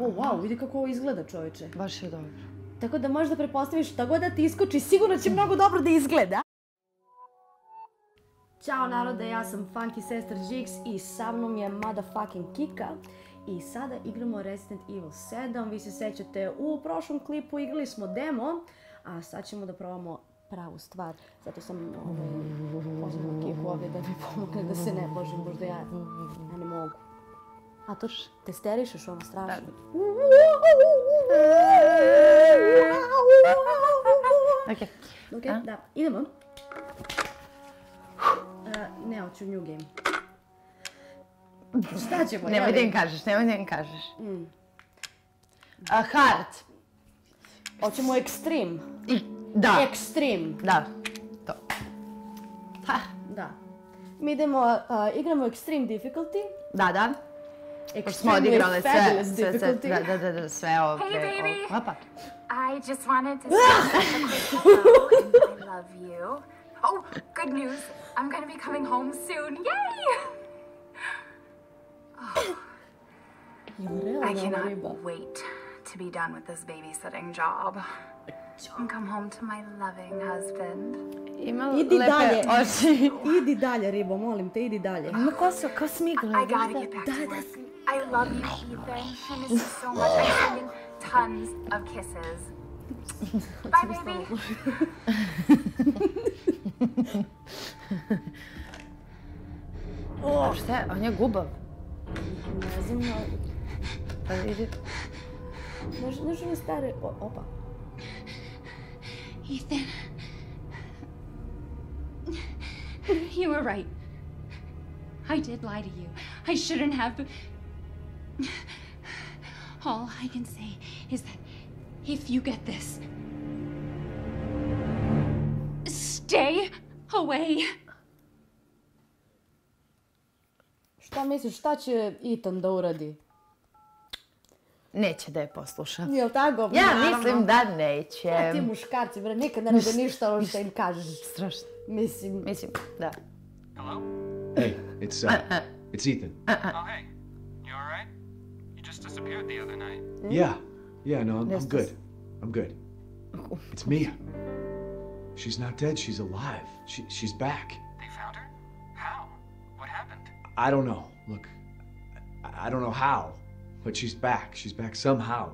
O, wow, vidi kako ovo izgleda, čoveče. Baš je dobro. Tako da možda prepostaviš šta god da ti iskoči, sigurno će mnogo dobro da izgleda. Ćao narode, ja sam Funky Sestra Djixx i sa mnom je motherfucking Kika. I sada igramo Resident Evil 7. Vi se sećate, u prošlom klipu igrali smo demo, a sad ćemo da probamo pravu stvar. Zato sam pozvala Kiku ovdje da mi pomogne da se ne božim, možda ja ne mogu. A to testerišeš ovo strašno? Ok, da, idemo. Ne, hoću new game. Šta ćemo? Nemoj da im kažeš, nemoj da im kažeš. Hard. Hoćemo extreme. Da. Extreme. Da, to. Da. Mi idemo, igramo extreme difficulty. Da, da. Extremely fabulous difficulty. Da, sve ovo. Hey baby! I just wanted to say I love you. Oh, good news. I'm gonna be coming home soon. Yay! I cannot wait to be done with this babysitting job and come home to my loving husband. Idi dalje, ribo, molim te, idi dalje. Ima kao smigle. I gotta get back to work. I love you, Ethan. I miss you so much. I'm sending tons of kisses. Bye, baby. A šta je? On je gubav. Ne znam, pa vidi. Znaš ove stare, opa. Ethan. You were right. I did lie to you. I shouldn't have, but all I can say is that if you get this, stay away. Šta misliš, šta će Ethan da uradi? Neće da je posluša. Jel' tako? Ja mislim da neće. A ti muškarci, bre, nikad ne rade ništa ono što im kažeš. Strašno. Mislim, da. Hello? Hey, it's Ethan. Oh, hey. You alright? You just disappeared the other night. Yeah, no, I'm good. It's Mia. She's not dead, she's alive. She's back. They found her? How? What happened? I don't know. Look, I don't know how, but she's back. She's back somehow.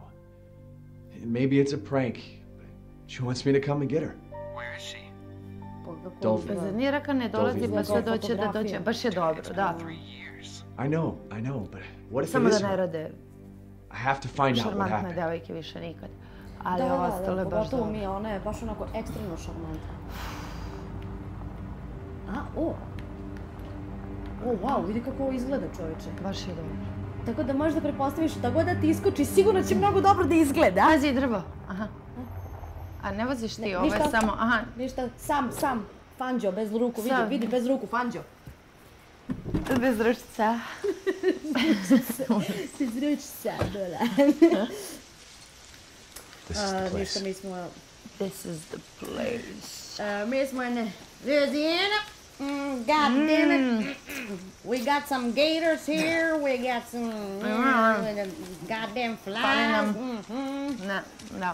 Maybe it's a prank, but she wants me to come and get her. Where is she? I know, but what if it is her? I have to find out what happened. Pogotovo mi je, ona je baš onako ekstremno šarmantna. O, wow, vidi kako ovo izgleda, čoveče. Baš je dobro. Tako da možeš da prepostaviš šta god da ti iskoči, sigurno će mnogo dobro da izgleda. Pazi i drvo. Aha. A ne voziš ti ove samo, aha. Ništa, sam, Fanđo, bez ruku, vidi, bez ruku, Fanđo. Bez ručica. Bez ručica, dola. Ništa, mi smo... This is the place. Mi smo ne... Vezijena. God damn it! We got some gators here. We got some goddamn flies. No.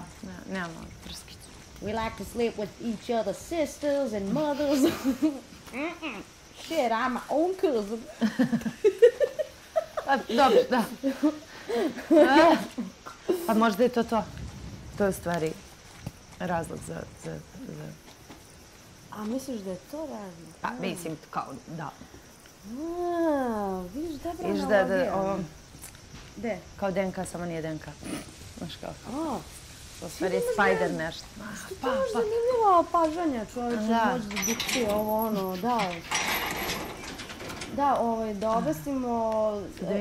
We like to sleep with each other's sisters and mothers. Shit, I'm my own cousin. Da. Pa možda je to. To je stvari razlog za. A misliš da je to razlog? Pa mislim kao da. Vidiš dobra analogija. Gde? Kao DNK, samo nije DNK. Znaš kao. To stvar je spider nešto. To je zanimljivo opažanja čovječe. Možda biti ovo ono, da. Da, da objasnimo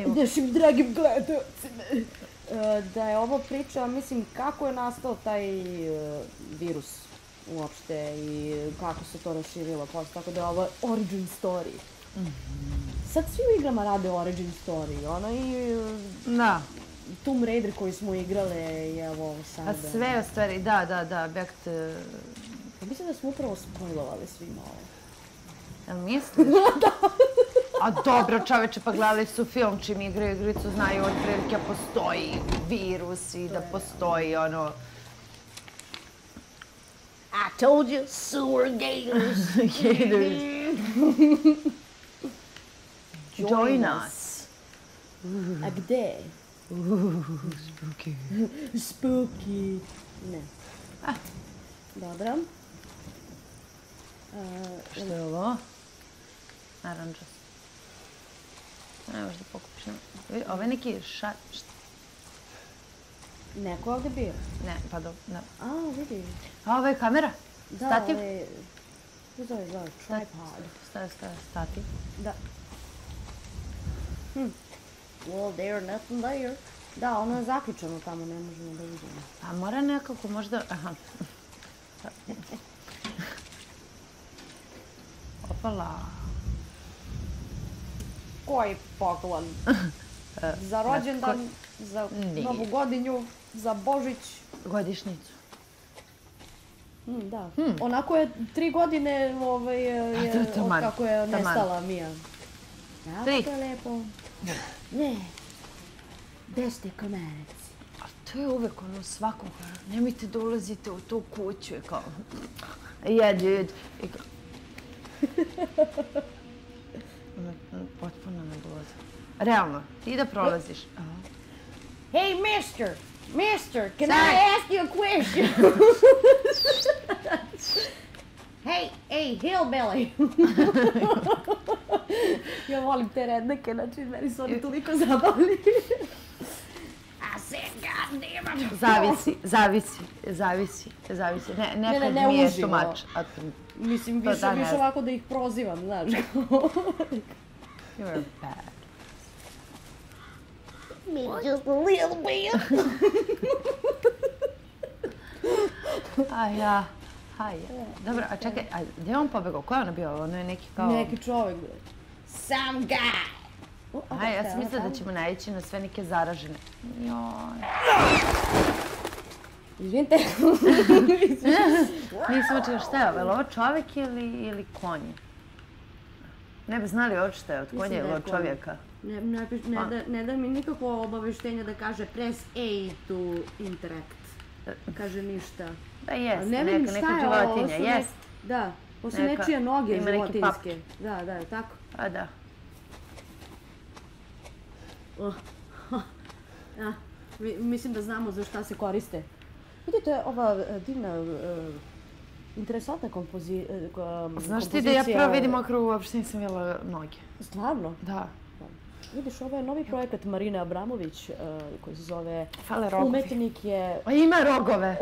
našim dragim gledalcima da je ovo priča, mislim, kako je nastao taj virus. Uopšte i kako se to raširilo posle, tako da je ovo origin story. Sad svi u igrama rade origin story, ono i... Da. Tomb Raider koji smo igrale i evo ovo sada. A sve u stvari, da, back to... Mislim da smo upravo spoilovali svima ovo. Jel misliš? Da. A dobro, čoveče, pa gledali su film čim igraju igricu, znaju od prilike da postoji virus I da postoji ono... I told you, sewer gators. Gators. Join us. A gde? Spooky. Spooky. Ne. Dobro. Što je ovo? Naranđas. Ne možda pokupiš. Ovo je neki šar... Neko ovdje bio? Ne, pa dobro. A, vidiš. A, ovo je kamera? Stativ? Da, ovo je... Zove, tripod. Stativ. Da. Well, there, nothing there. Da, ono je zaključeno tamo, ne možemo da vidimo. A mora nekako možda... Aha. Opala. Koji poklon? Za rođendan, za novu godinju, za Božić. Godišnjicu. Da. Onako je 3 godine od kako je nestala Mija. 3. To je lepo. Ne. 10. komerec. A to je uvek ono svakom korak. Nemojte da ulazite u tu kuću I kao... Jedu. Potpuno ne dolaze. Realno, ti da prolaziš. Hey, mister! Mister, can I ask you a question? Hey, hillbilly! Ja volim te redneke, znači meni su oni toliko zabavili. I said, god damn it! Zavisi. Nekad mi je tomač. Mislim, više ovako da ih prozivam, znaš. You're bad. Me just a little bit. Aja. Dobro, a čekaj, gdje je on pobegao? Ko je ono bio? Ono je neki kao... Neki čovjek. Some guy. Aj, ja sam mislila da ćemo naići na sve neke zaražene. Izvinite. Nisam očekala šta je ovo, je li ovo čovjek ili konje? Ne bi znali ovo šta je od konja ili od čovjeka. Ne da mi nikako obaveštenje da kaže press A to interact. Kaže ništa. Da, jest, neka životinja, jest. Da, ovo su nečije noge životinjske. Da, je tako? Pa da. Mislim da znamo za šta se koriste. Vidite, ova divna, interesantna kompozicija... Znaš ti da ja prvo vidim okru, uopšte nisam vidjela noge. Stvarno? Da. Vidiš, ovo je novi projekat Marine Abramović, koji se zove... Fale rogovi. Umetnik je... Ima rogove!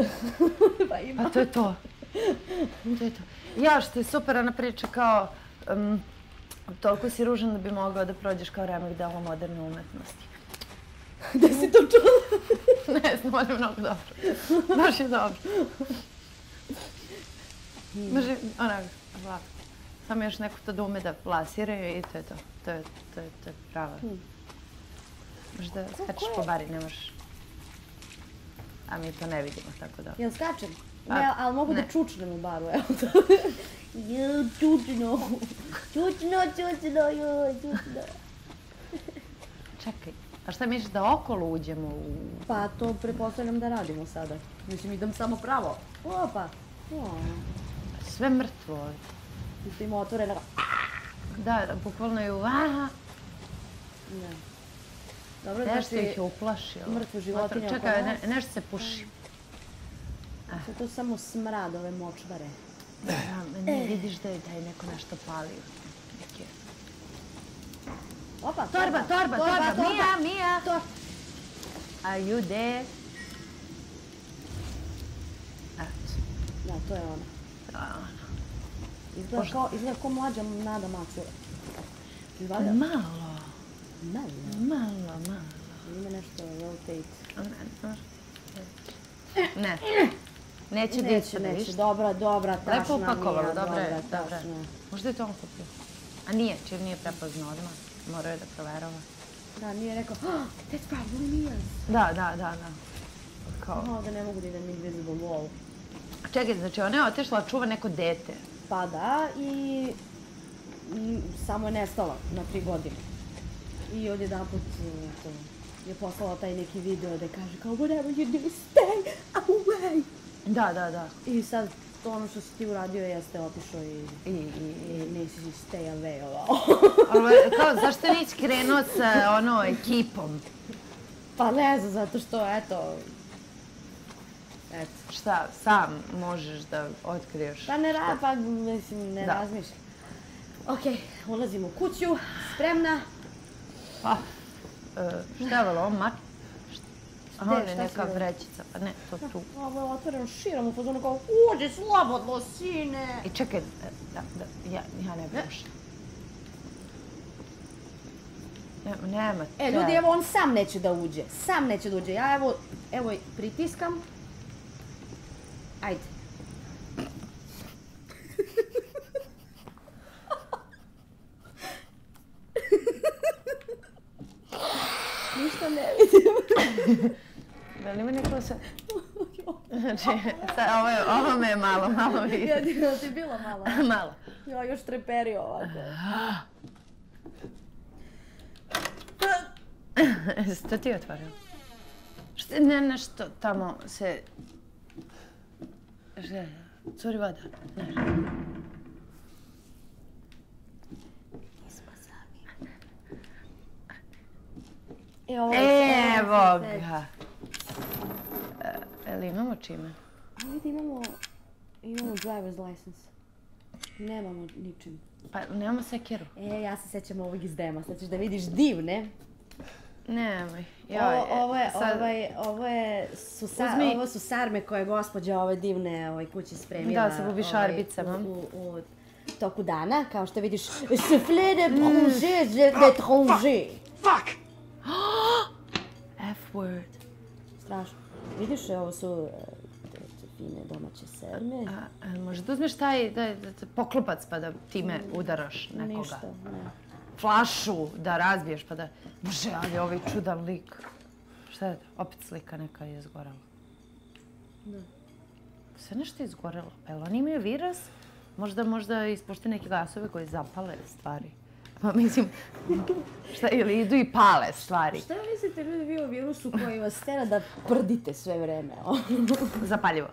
Pa to je to. Ja, što je super, ona priča kao... Toliko si ružan da bi mogao da prođeš kao remek delo moderne umetnosti. Gde si to čula? Ne znam, ono je mnogo dobro. Baš je dobro. Može, onako, ovako. Samo još neko to da ume da plasiraju I to je to. To je prava. Možeš da skačeš po bari, ne možeš. A mi to ne vidimo, tako da... Jel skačem? Ne, ali mogu da čučnem u baru, evo to. Čučno. Čekaj, a šta misliš da okolo uđemo u... Pa to pretpostavljam da radimo sada. Mislim, idem samo pravo. Opa. Sve mrtvo ovdje. Isto ima otvorena... Da, bukvalno je u... Nešto ih je uplašilo. Mrtvo životinje oko nas. Čekaj, nešto se puši. To je samo smrad ove močvare. Ne vidiš da je neko nešto palio. Opa, torba! Mija! Are you there? Da, to je ona. Izgleda kao mlađa Nada Mačura. Malo. Ima nešto rotate. Ne. Neće djeca da višta. Dobra, tašna. Lepo upakovala, dobra. Možda je to on kupio. A nije, čim nije prepoznao odmah. Morao je da proverava. Da, nije rekao, that's probably us. Da. Kao... Da ne mogu da idem invisible wall. Čekaj, znači ona je otešla, čuva neko dete. Pa da, I... I samo je nestala na 3 godine. I od jedan put je poslala taj neki video da kaže kao whatever you do, stay away! Da, da, da. I sad ono što si ti uradio jeste otišao i nisi stay away ovao. Ali kao zašto nisi krenuo sa ono ekipom? Pa ne znam, zato što eto... Šta, sam možeš da otkriješ? Pa ne razmišljam. Okej, ulazim u kuću, spremna. Pa, šta je ovo, mak? Ovo je neka vrećica, pa ne, to tu. Ovo je otvoreno širom, upozorno kao, uđi slobodno, sine! I čekaj, ja ne prošla. Nema te. E, ljudi, evo, on sam neće da uđe, sam neće da uđe. Ja evo, pritiskam. Ajde. Ništa ne vidim. Da li ima neko sa... Znači, ovo me je malo vidim. Jel ti je bilo malo? Malo. Ja još treperio ovako. Što ti je otvarao? Ne, nešto tamo se... Želja, curi voda, ne želja. Nismo sami. Evo ga! Jel' imamo čime? A vidi, imamo driver's license. Nemamo ničim. Pa nemamo sekiru. E, ja se sjećam ovog iz dema, sad ćeš da vidiš divne. Nemoj. Ovo su sarme koje gospođa ove divne kući spremila u toku dana. Kao što vidiš, soufflé de pronge, je de tronge. Fuck! F-word. Strašno. Vidiš, ovo su fine domaće sarme. Možda uzmeš taj poklopac pa da time udaraš nekoga. Ništa, ne. Flašu da razbiješ pa da... Bože, ali ovaj čudan lik. Šta je to? Opet slika neka je izgorela. Da. Sve nešto je izgorelo. Pa jel oni imaju virus? Možda ispušte neke gasove koje zapale stvari. Pa mislim... Šta, ili idu i pale stvari. Šta mislite ljudi vi o virusu koji vas tera da prdite sve vreme? Zapaljivo.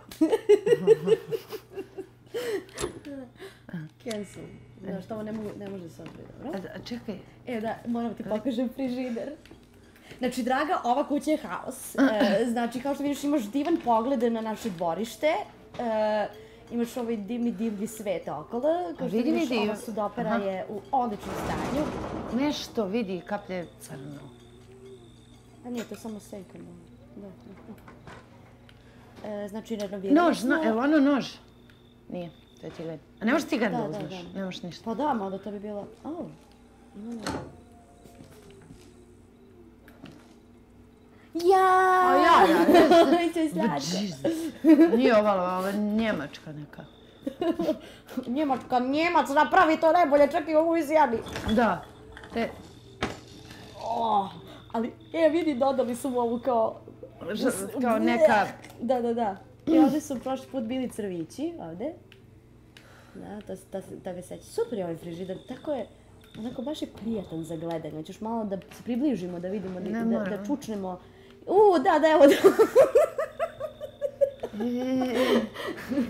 Cancel. Znaš, ovo ne može se odbiti, dobro? Čekaj. E, da, moram ti pokažem frižider. Znači, draga, ova kuća je haos. Znači, kao što vidiš, imaš divan pogled na naše dvorište. Imaš ovaj divni svet okolo. Kao što vidiš, ova sudopera je u odličnom stanju. Nešto vidi, kaplje crno. A nije, to je samo sekano. Znači, renovirano. Nož, jel ono nož? Nije. A ne možeš cigar da uzmeš, ne možeš ništa. Pa da, mada to bi bilo... Jaaaaa! Nije ovalo, ovo je njemačka neka. Njemačka, Njemac napravi to najbolje, čak i ovu izjadi. Da. Ali, vidi, dodali su mu ovu kao... Kao neka... Da, da, da. I ovde su prošli put bili crvići, ovde. Da, da ga sećaš. Super je ovaj frižider, tako je, onako baš je prijatan za gledanje. Ćeš malo da se približimo, da vidimo, da čučnemo. Da, evo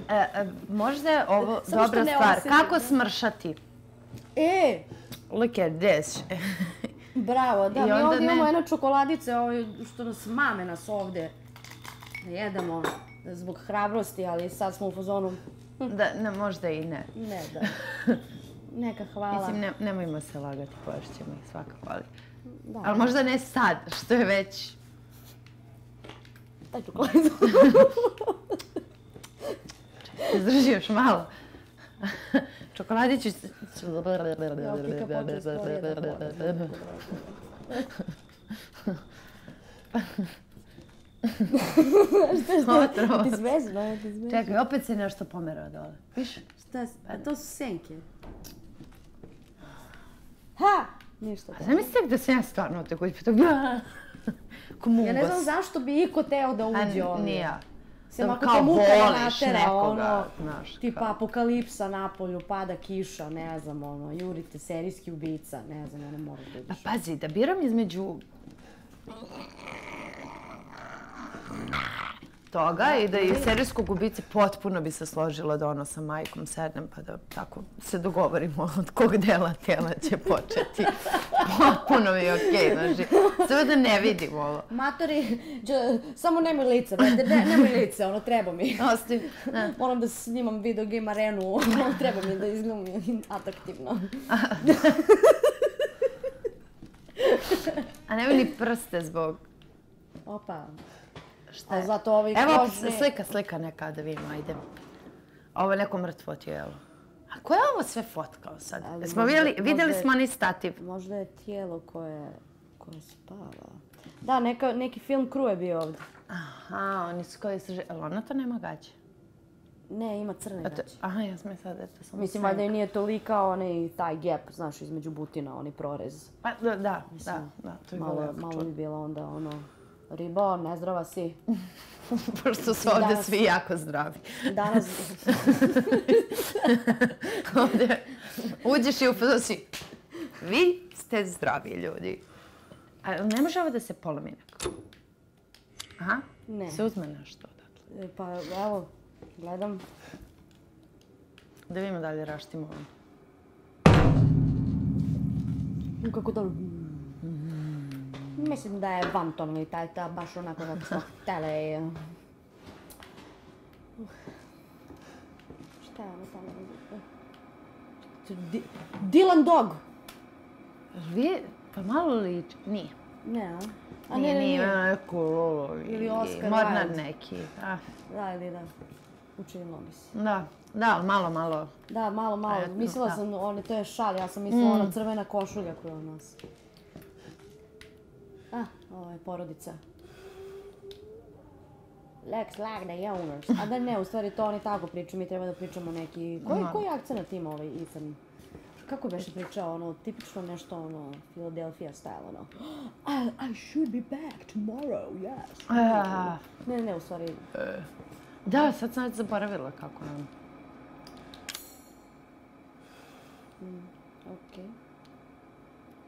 da. Možda je ovo dobra stvar. Kako smršati? Look at this. Bravo, da, mi ovdje imamo jedno čokoladice što nas mame nas ovde. Da jedemo zbog hrabrosti, ali sad smo u fazonu. Da, možda i ne. Ne, da. Neka hvala. Mislim, nemojmo se lagati, pošćemo ih svakako, ali... Ali možda ne sad, što je već... Taj čokoladu. Čekaj, izdrži još malo. Čokoladiću... Ja, Kika počeo storije da volim. Otrovo. Ti zvezno. Čekaj, opet se nešto pomerao dole. Viš? Šta si? A to su senke. Ha! Ništa tako. Znam mislite da sam ja stvarno u te kući. Ja ne znam zašto bi iko teo da uđe ovdje. Nije ja. Sem ako te muka natera, ono, tipa apokalipsa napolju, pada kiša, ne znam, ono, jurite, serijski ubica, ne znam, ono, moram da ubiš. Pazi, da biram između toga i da i serijskog ubice potpuno bi se složila da ono sa majkom sednem pa da tako se dogovorimo od kog dela tela će početi. Potpuno mi je okej, znači. Sve da ne vidim ovo. Matori, samo nemoj lice, nemoj lice, ono, treba mi. Moram da snimam video game arenu, treba mi da izgledam atraktivno. A nemoj ni prste zbog... Opa. Evo, slika neka da vidimo, ajde. Ovo je neko mrtvo tijelo. A ko je ovo sve fotkao sad? Vidjeli smo onaj stativ. Možda je tijelo koje spava. Da, neki film crew je bio ovdje. Aha, oni su koji srži... Ali ona to nema gaće? Ne, ima crne gaće. Aha, ja sam je sad... Mislim, valjda nije tolika onaj taj gap, znaš, između butina, onaj prorez. Da. Malo bi bila onda ono... Ribo, nezdrava si. Pošto su ovdje svi jako zdravi. Danas... Ovdje uđeš i upravo si, vi ste zdravi ljudi. Ne može ovo da se polomi nekako? Aha, se uzme nešto odatle. Pa evo, gledam. Da vidimo da li raštimo ovo. Kako dobro. Mislim da je van ton ili taj, baš onako kako smo htjeli i... Šta je ono tamo? Dilan Dog! Pa malo liče? Nije. Ne, a? Nije neko ovo ili Mornar neki. Da, ili da. Učinilo mi se. Da, ali malo. Da, malo. Mislila sam, to je šal, ja sam mislila ona crvena košulja koju on nosi. Ah, ovo je porodica. Lex Lagna Owners. A da ne, u stvari to oni tako pričaju, mi treba da pričamo neki... Koji akcent ima ovaj Ethan? Kako beše pričao, ono, tipično nešto, ono, Philadelphia style, ono. I should be back tomorrow, yes. Ne, u stvari... Da, sad sam već zaboravila kako nam. Okej.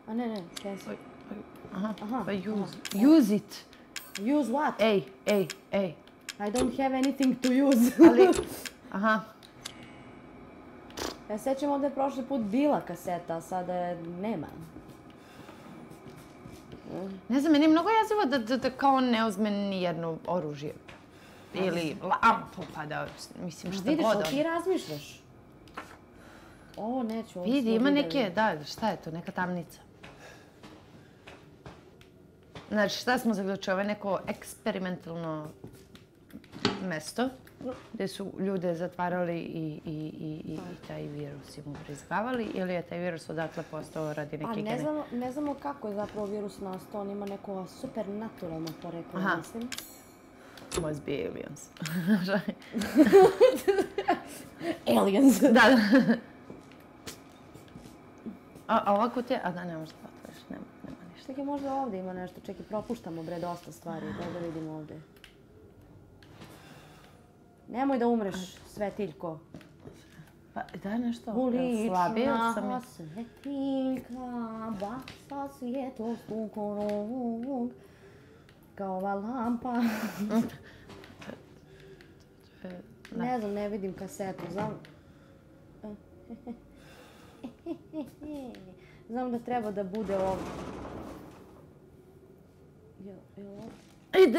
A ne, Clancy. Aha, use it. Use what? Ej. I don't have anything to use. Ali, aha. Ja sećam ovdje je prošli put bila kaseta, a sada je nema. Ne znam, meni je mnogo jezivo da kao ne uzme nijedno oružje. Ili lampu, pa da, mislim šta god. Vidiš, ali ti razmišljaš. Ovo neću. Vidi, ima neke, da, šta je to, neka tamnica. Znači, šta smo zaključili? Ovo je neko eksperimentalno mesto gdje su ljude zatvarali i taj virus im ubrizgavali ili je taj virus odatle postao radi neke gene? Ne znamo kako je zapravo virus nastao, on ima neko supernaturalno poreklo, mislim. Must be aliens. Aliens? Da. A ovako ti je... A da, ne možda otvoriš, nema. Čekaj, možda ovdje ima nešto. Čekaj, propuštamo, bre, dosta stvari. Da vidimo ovdje. Nemoj da umreš, svetiljko. Pa, daj nešto. Ulična svetiljka, basa svjetlost u krug, kao ova lampa. Ne znam, ne vidim kasetu, znam... Znam da treba da bude ovdje.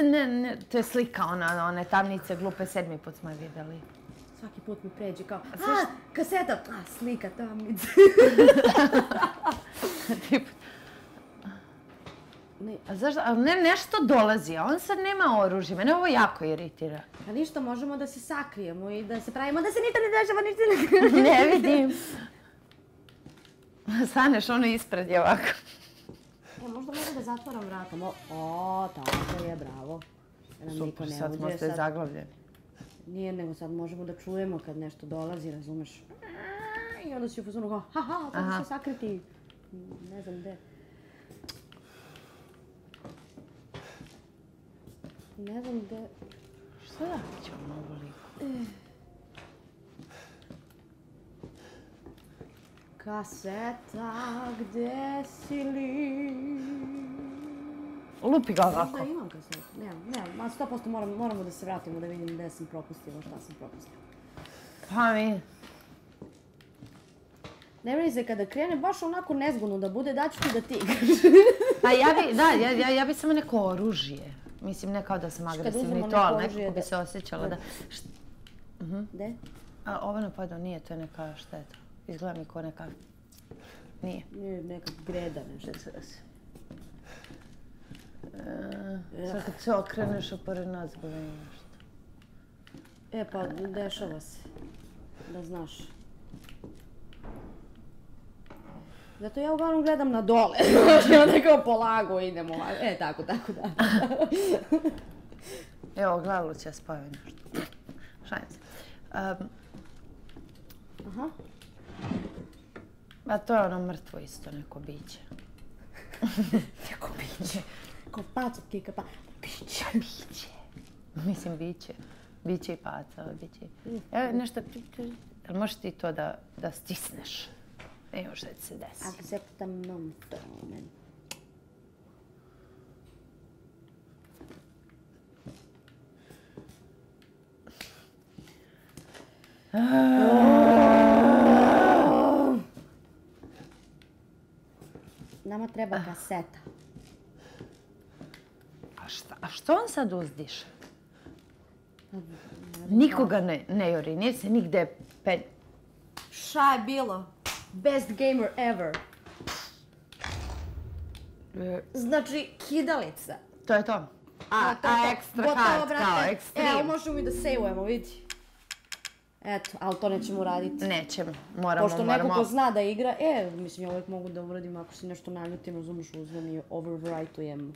Ne, to je slika one tamnice glupe, 7. put smo je videli. Svaki put mi pređe kao, kaseta, slika tamnice. Ne, nešto dolazi, a on sad nema oružje, mene ovo jako iritira. A ništa, možemo da se sakrijemo i da se pravimo, da se ništa ne dešava, ništa ne... Ne vidim. Staneš ono ispred je ovako. Možda mogu da zatvoram vratom. O, tako je, bravo. Super, sad smo sve zaglavljeni. Nije, nego sad možemo da čujemo kad nešto dolazi, razumeš? I onda si u fazonu kao, ha, to će se sakriti. Ne znam gde. Ne znam gde. Šta ćemo ovoliko? Kaseta, gdje si li? Lupi ga ovako. Možda imam kasetu, nemam. 100% moramo da se vratimo da vidim gdje sam propustila, šta sam propustila. Pa mi. Ne meni se kada krene baš onako nezgodno da bude, daću ti da ti igraš. Pa ja bi samo neko oružje. Mislim, ne kao da sam agresivna i to, ali nekako bi se osjećala da... Gde? Ovo napadno nije, to je neka šteta. Izgleda mi ko neka... Nije. Nije neka greda nešto. Sada kad se okreneš, opore nazbove i nešto. E pa, dešava se. Da znaš. Zato ja uglavnom gledam na dole. I onda kao polago idemo. E, tako. Evo, glavilo će spaviti nešto. Šalim se. Aha. A to je ono mrtvo isto, neko biće. Neko biće. Kao pac od Kika, pa... Biće. Mislim, biće. Biće i paca, biće i... Evo, nešto... Možeš ti to da stisneš? Evo šta će se desiti. Acceptam non tomen. Nama treba kaseta. A što on sad uzdiše? Nikoga ne jori, nije se nigde penj... Šta je bilo? Best gamer ever. Znači, kidalica. To je to. A ekstra hard, kao ekstrim. Evo, možemo i da sejujemo, vidi. Eto, ali to nećemo raditi. Nećemo, moramo. Pošto neko ko zna da igra, mislim, ja uvijek mogu da uradim ako si nešto naljutim, razumiješ, uzmem i overwrite-ujem.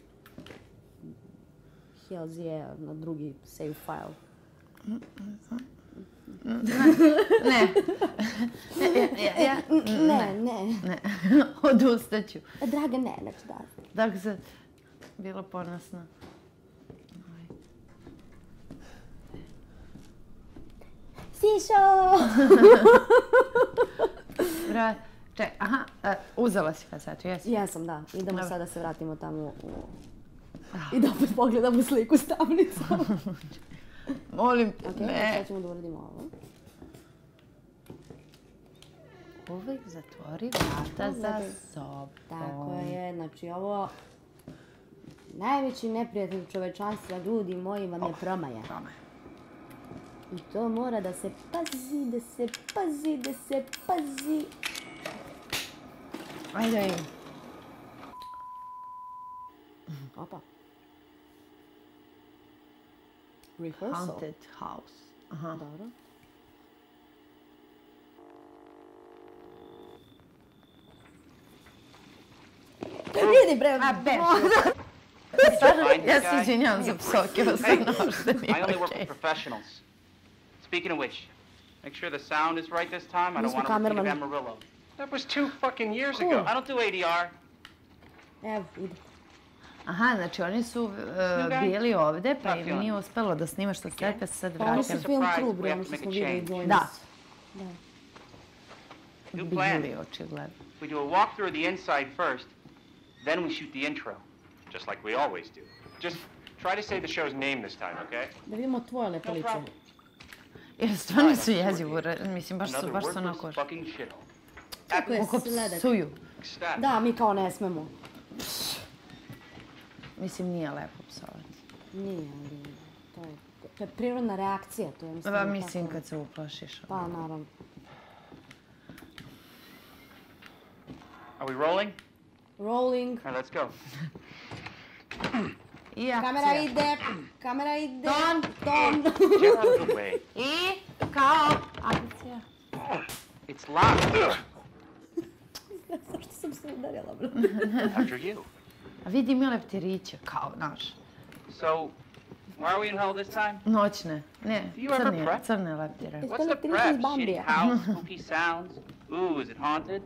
Helzije na drugi save file. Ne. Odustaću. Draga, neću da. Tako sam bila ponosna. Sišao! Čekaj, aha, uzela si kasetu, jesi? Jesam, da. Idemo sada da se vratimo tamo i da opet pogledamo sliku s tablicom. Molim te, ne. Sada ćemo da uradimo ovo. Uvijek zatvori vrata za sobom. Tako je, znači ovo... Najveći neprijatelj čovečanstva, ljudi moji, vam je promaja. I to mora da se pazi, da se pazi. Ajde im. Opa. Haunted house. Aha. Dobro. Vidi bre! A beš! Ja se izvinjam za psoke, ostavno što nije okej. Speaking of which, make sure the sound is right this time. I don't want to repeat of Amarillo. That was 2 fucking years ago. I don't do ADR. Evo, ide. Aha, znači oni su bili ovde, pa im nije uspelo da snima što sve, pa se sad vratim. Oni su film klub, ono što smo videli dvojnici. Da. Bili, očigledno. We do a walk through the inside first, then we shoot the intro. Just like we always do. Just try to say the show's name this time, okay? Da vidimo tvoje lepo lice. Jer stvarno su jezivo, mislim, baš su onako... Kako je sledak? Da, mi kao ne smemo. Mislim, nije lepo psovati. Nije, ali to je prirodna reakcija. Mislim, kad se uplašiš. Pa, naravno. Are we rolling? Rolling. All right, let's go. I akcija. Kamera ide. Ton. I kao akcija. It's locked. Zašto sam se udarjela, bro? After you. A vidim joj leptiriće, kao naš. So, why are we in hell this time? Noćne. Ne, crne leptire. What's the prep? Shitty house, spooky sounds. Ooh, is it haunted?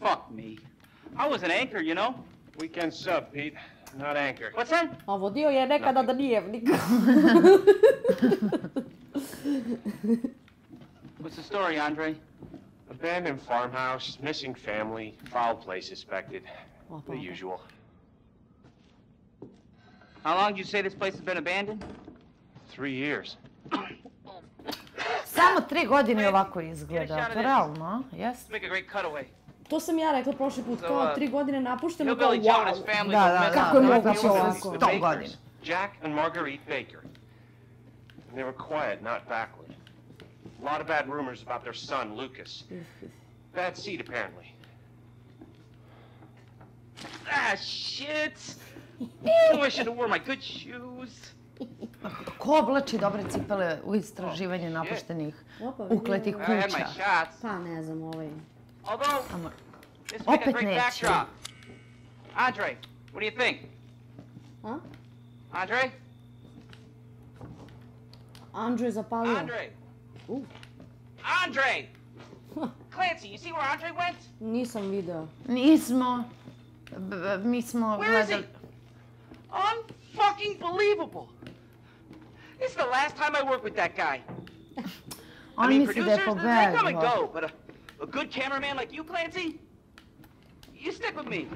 Fuck me. I was an anchor, you know? Weekend sub, Pete. Not anchor. What's that? A vodio je nekada dnevnik. What's the story, Andre? Abandoned farmhouse, missing family, foul play suspected. The usual. How long do you say this place has been abandoned? 3 years. Samo 3 godine ovako izgleda, realno, jes? To sam ja rekla prošli put, kao 3 godine napušteno, kao wow, da, kako je moguće ovako? 100 godina. Jack and Marguerite Baker. They were quiet, not backward. A lot of bad rumors about their son, Lucas. Bad seed, apparently. Ah, shit! I should have worn my good shoes. Ko oblači dobre cipele u istraživanje napuštenih ukletih kuća? Pa ne znam, ovaj... Opet neće. Andre, what do you think? Andre? Andre je zapalio. Andre! Andre! Clancy, you see where Andre went? Nisam video. Nismo. Mi smo gledali... Unfucking believable! It's the last time I work with that guy. I mean, producers, they come and go, but a good cameraman like you, Clancy, you stick with me.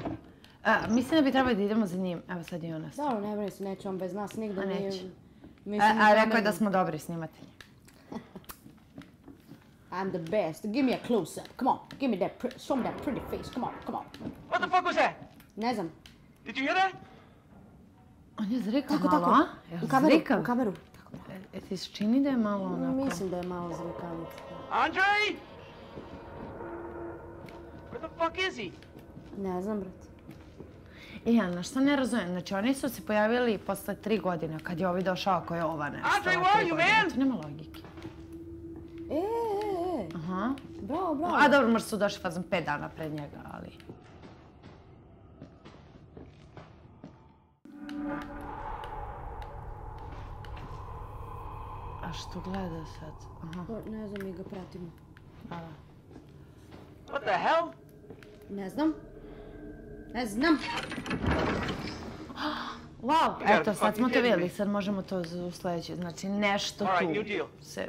Mislim da bi trebali da idemo za njim. Evo sad je ona. Dobro, ne brini se, neće on bez nas nigde nije. A rekao je da smo dobri snimatelji. I'm the best. Give me a close-up. Come on, give me that, show me that pretty face. Come on, come on. What the fuck was that? Ne znam. Did you hear that? On je zrikao malo, a? U kameru. Ti se čini da je malo onako? Mislim da je malo zrikavica. Andre! Where the fuck is he? Ne znam, brat. E, ali na što ne razumijem? Znači, oni su se pojavili posle 3 godine, kad je ovi došao ako je ova nestala 3 godine. Andre, where are you, man? To nema logike. Aha. Bravo, bravo. A dobro, možda su došli fazom 5 dana pred njega, ali... A što gleda sad? Ne znam, mi ga pratimo. What the hell? Ne znam. Ne znam. Wow, eto, sad smo to vidjeli, sad možemo to u sljedeću. Znači, nešto tu se...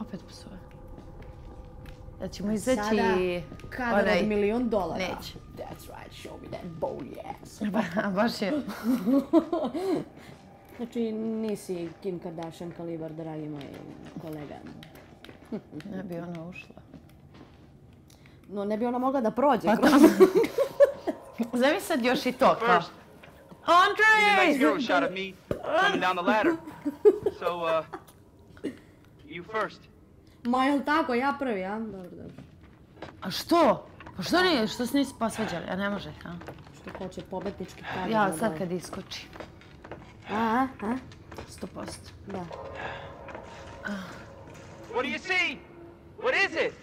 Opet psuje. Da ćemo izaći... Sada, kada od $1.000.000. Neće. That's right, show me that bony ass. Baš je. Znači, nisi Kim Kardashian kalibar, dragi moj kolega. Ne bi ona ušla. No, ne bi ona mogla da prođe. Zemi sad još i to. Andre! Sekiro shot at me coming down the ladder. So, you first. Ma, jel' tako? Ja prvi, a? Dobro, dobro. A što? Pa što nije? Što se nisi posvađali? A ne može, a? Što hoće pobetnički kralj. Ja, sad kad iskoči. A? 100%. Da. What do you see? What is it?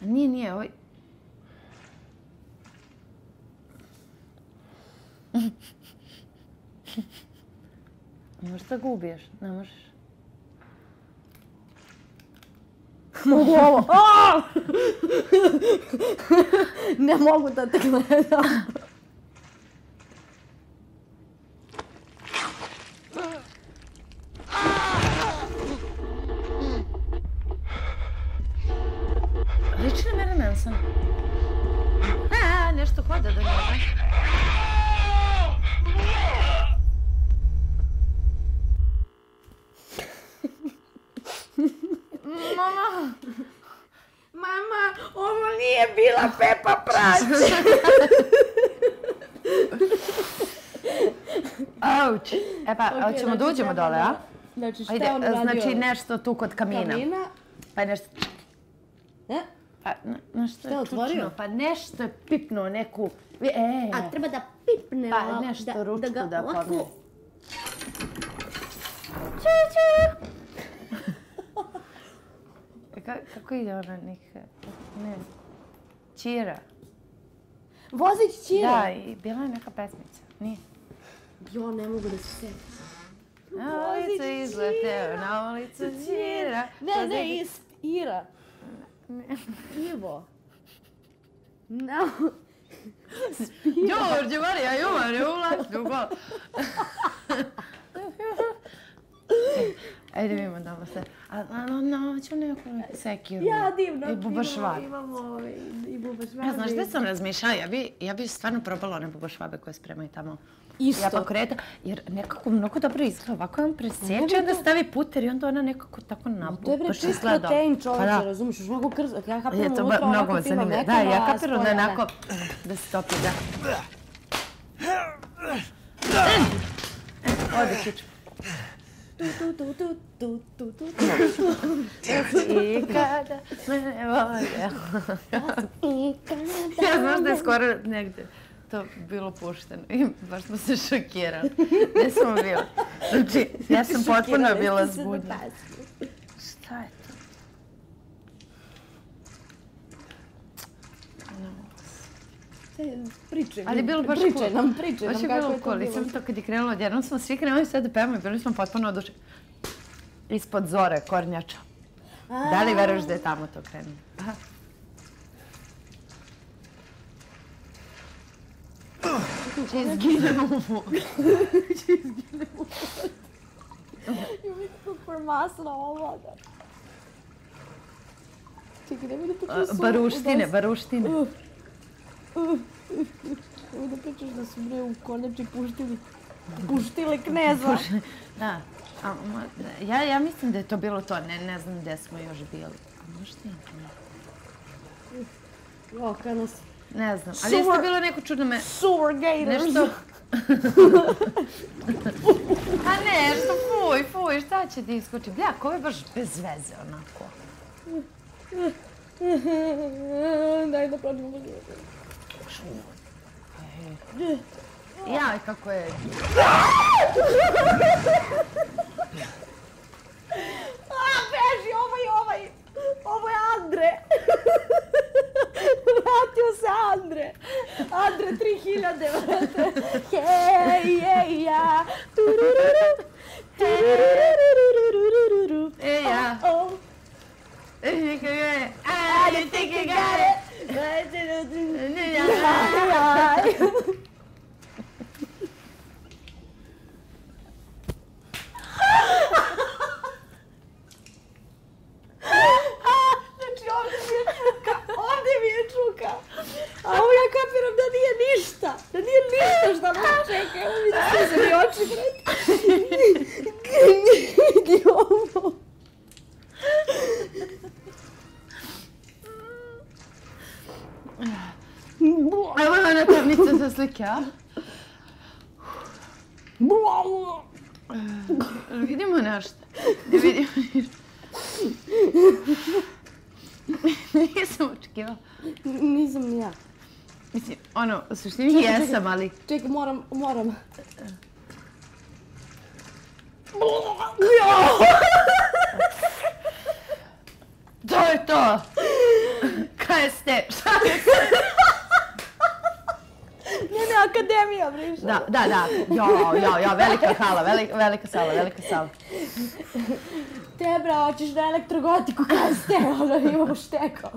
Nije, ovaj... Ne možeš da ga ubiješ, ne možeš. Mogu ovo. Ne mogu da te gledam. Liči na mene Nelson. Nešto hoda do njega. Mama, ovo nije bila Peppa Prać. Ouch. E pa, hoćemo da uđemo dole, a? Znači, šta je on radio? Znači, nešto tu kod kamina. Pa je nešto... Šta je otvorio? Pa nešto je pipnuo neku... A treba da pipne... Pa nešto ručku da pogne. Čučuk! Kako ide ona neka, ne znam, Čira. Vozić Čira? Da, i bila je neka pesmica, nije. Jo, ne mogu da se sjetim. Na ulicu izleteo, na ulicu Čira. Ne, ne, iz Ira. Evil. No. Giorgio, Maria, io Mario, lascio qua. Ajde vidimo da vas se... No, ću neko Sekiro i bubašvabe. Imamo i bubašvabe. Znaš gdje sam razmišljala? Ja bi stvarno probala one bubašvabe koje spremaju tamo. Isto. Jer nekako mnogo dobro izgleda. Ovako je on presjeća, onda stavi puter i onda ona nekako tako nabubaš. To je vre čist protein čovječe, razumiš? Još mnogo krzak. Ja kapiram unutra onako pima meka. Da, ja kapiram da je onako da se topi, da. Ode, kiču. Ikada mene voljela. Ja znaš da je skoro negdje to bilo pušteno i baš smo se šokirali. Ne smo bili. Znači, ja sam potpuno bila zbudna. Šta je to? Ali je bilo baš cool. Baš je bilo cool. I sam to kad je krenulo odjednom smo svi krenuli sve da pevamo i bili smo potpuno oduševljeni. Ispod zore, Kornjača. Da li veruješ da je tamo to krenulo? Če izginemo u vodu. Če izginemo u vodu. I mi tako formasila ova voda. Čekaj, ne mi da tako su... Baruštine, baruštine. Ovo da pričaš da su bre u Kornjači puštili. Puštili kneza. Da. Ja mislim da je to bilo to. Ne znam gdje smo još bili. A možda je to? O, kada nas... Ne znam, ali isto je bilo neko čudno me... Sewer Gators! Nešto... A nešto, fuj, šta će ti iskući? Bljak, ovo je baš bez veze, onako. Daj da prođemo bez veze. Šuj. Jaj, kako je... Beži, ovaj! Ovo je Andre! Vratio se Andre! Andre 3000, vrate! Hej, hej, ja! Turururu! Turururu! Hej, ja! Oh, oh! You think I got it? You think I got it? But you don't think I got it! A ovo ja kapiram da nije ništa, šta me čeka, evo mi da se mi oči vrati. I ovo. Evo je ona tabnica za slike, a? Vidimo nešto. Ne vidimo ništa. Nisam očekivala. Nisam ni ja. Mislim, ono, u suštini jesam, ali... Čekaj, moram. To je to! Kaj ste? Šta je to? Ne, akademija, prišla. Da. Jo, velika sala. Te, bra, hoćeš na elektrogotiku, kaj ste? Ono, imamo štekao.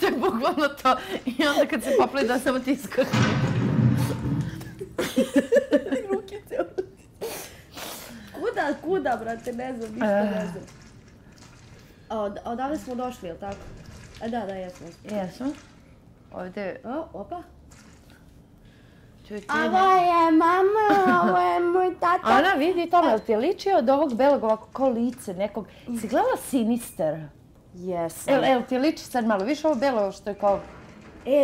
To je bukvalno to. I onda kad se popledi da samo ti iskoči. Rukice ovdje. Kuda, brate, ne znam. Odavde smo došli, ili tako? Da, jesmo. Jesmo. Ovdje... Opa. Ovo je moj tata. Ona vidi tamo, ali ti je ličio od ovog belog ovako kao lice nekog. Si gledala Sinister? Jesam. Evo ti je liči sad malo, viš ovo belo što je kao...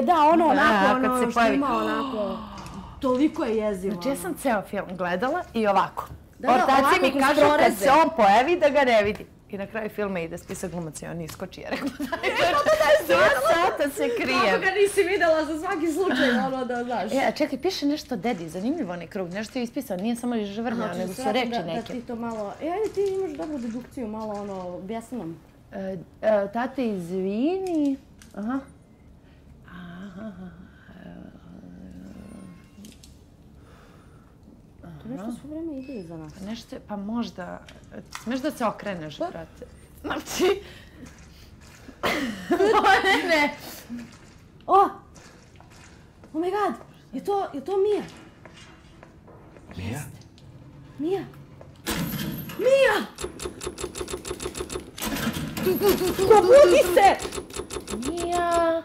Da, ono što ima onako... Toliko je jezivo. Znači ja sam ceo film gledala i ovako. Ortaci mi kažu kad se on pojavi da ga ne vidi. I na kraju filma ide spisak glumaca i on iskoči i rekao da je 2 sata se krijem. Kako ga nisi videla za svaki slučaj, ono da znaš. E, čekaj, piše nešto dedi, zanimljivo onaj krug, nešto je ispisao, nije samo žvrnjao, nego su reči neke. Da ti to malo, ti imaš dobru dedukciju, malo ono, objasni nam. Tate, izvini. Aha. To nešto svo vreme ide iza nas. Pa možda... Smeš da se okreneš, brate. Znači... ne. O! Oh my god! Je to Mija? Mija? Mija! Mija! Probudi se! Mija!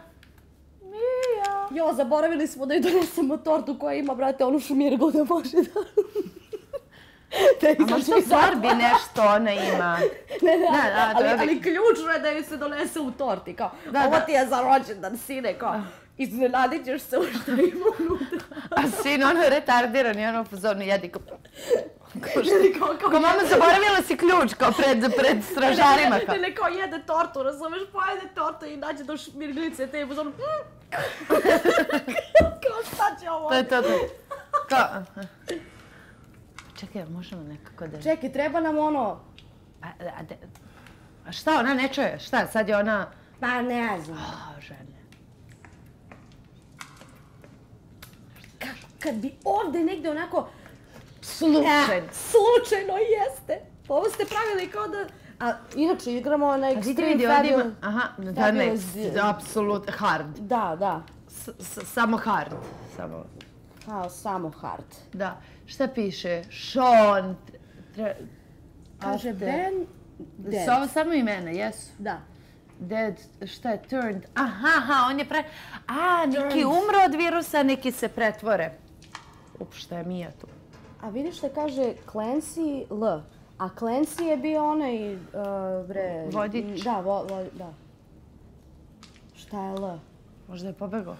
Mija! Jo, zaboravili smo da joj donesemo tortu koja ima, brate, onu šumirgu da može da... A možda u torbi nešto ona ima. Ali ključno je da joj se donese u torti, kao, ovo ti je za rođendan, sine, kao, iznenadit ćeš se u što ima unutra. A sin, ono je retardiran i ono pozorno jedi, kao, kao, mama, zaboravila si ključ, kao, pred stražarima, kao. Ne, kao, jede tortu, razumeš, pojede tortu i nađe do šmirglice, te je pozorno, kao, šta će ovo? To je to, kao. Čekaj, možemo nekako da... Čekaj, treba nam ono... A šta, ona ne čuje? Šta, sad je ona... Pa ne znam. O, žene. Kad bi ovde negde onako... Slučajno. Slučajno jeste. Ovo ste pravili kao da... A inače igramo na Extreme Fabulous... Aha, da ne, apsolutno, hard. Da, da. Samo hard. Kao samo hard. Da. Šta piše? Sean... Kaže Ben... Samo imena, jesu? Da. Dead, šta je? Turned... Aha, on je pre... A, neki umre od virusa, neki se pretvore. Šta je Mija tu? A vidiš šta kaže Clancy L. A Clancy je bio onaj... Vodič. Da. Šta je L? Možda je pobegao.